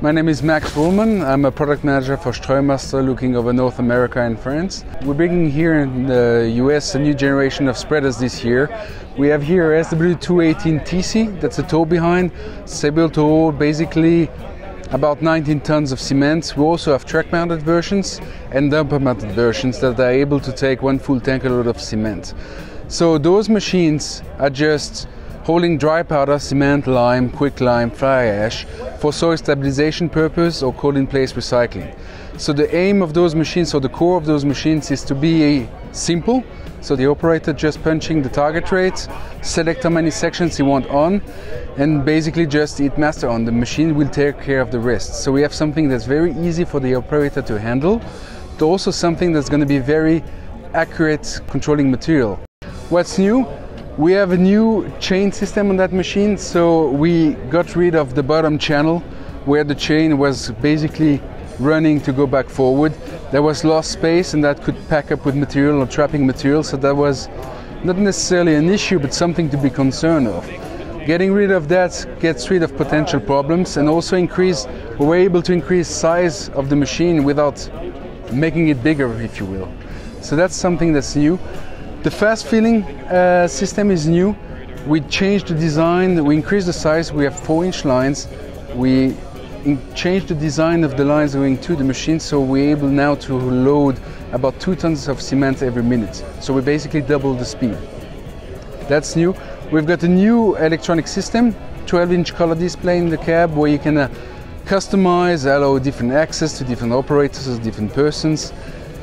My name is Max Ruhlmann. I'm a product manager for Streumaster, looking over North America and France. We're bringing here in the US a new generation of spreaders this year. We have here SW218TC, that's a tow behind, stable to hold, basically about 19 tons of cement. We also have track mounted versions and dumper mounted versions that are able to take one full tanker load of cement. So those machines are just hauling dry powder, cement, lime, quicklime, fly ash for soil stabilization purpose or cold-in-place recycling. So the aim of those machines, or the core of those machines, is to be simple. So the operator just punching the target rates, select how many sections he wants on, and basically just hit master on. The machine will take care of the rest. So we have something that's very easy for the operator to handle, but also something that's going to be very accurate controlling material. What's new? We have a new chain system on that machine, so we got rid of the bottom channel where the chain was basically running to go back forward. There was lost space and that could pack up with material or trapping material, so that was not necessarily an issue but something to be concerned of. Getting rid of that gets rid of potential problems, and also we were able to increase size of the machine without making it bigger, if you will. So that's something that's new. The fast filling system is new. We changed the design, we increased the size, we have 4-inch lines. We changed the design of the lines going to the machine, so we're able now to load about 2 tons of cement every minute. So we basically double the speed. That's new. We've got a new electronic system, 12-inch color display in the cab, where you can customize, allow different access to different operators or different persons,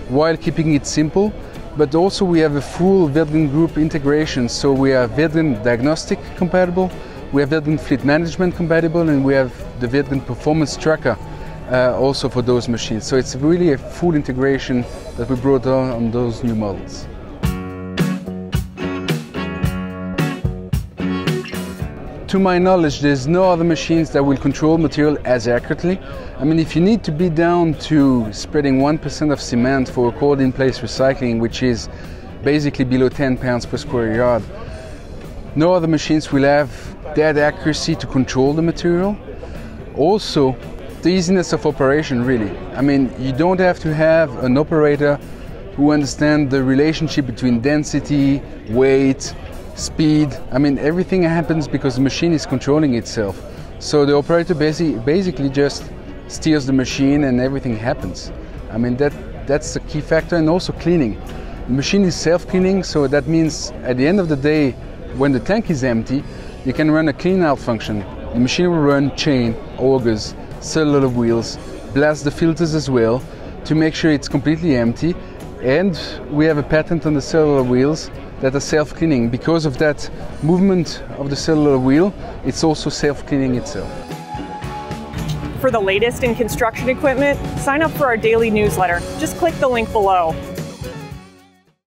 while keeping it simple. But also we have a full Wirtgen Group integration, so we are Wirtgen Diagnostic compatible, we have Wirtgen Fleet Management compatible, and we have the Wirtgen Performance Tracker also for those machines. So it's really a full integration that we brought on those new models. To my knowledge, there's no other machines that will control material as accurately. I mean, if you need to be down to spreading 1% of cement for a cold-in-place recycling, which is basically below 10 pounds per square yard, no other machines will have that accuracy to control the material. Also, the easiness of operation, really. I mean, you don't have to have an operator who understands the relationship between density, weight, speed. I mean, everything happens because the machine is controlling itself. So the operator basically just steers the machine and everything happens. I mean, that's the key factor. And also cleaning. The machine is self-cleaning, so that means at the end of the day, when the tank is empty, you can run a clean out function. The machine will run chain, augers, cellular wheels, blast the filters as well to make sure it's completely empty. And we have a patent on the cellular wheels that are self-cleaning. Because of that movement of the cellular wheel, it's also self-cleaning itself. For the latest in construction equipment, sign up for our daily newsletter. Just click the link below.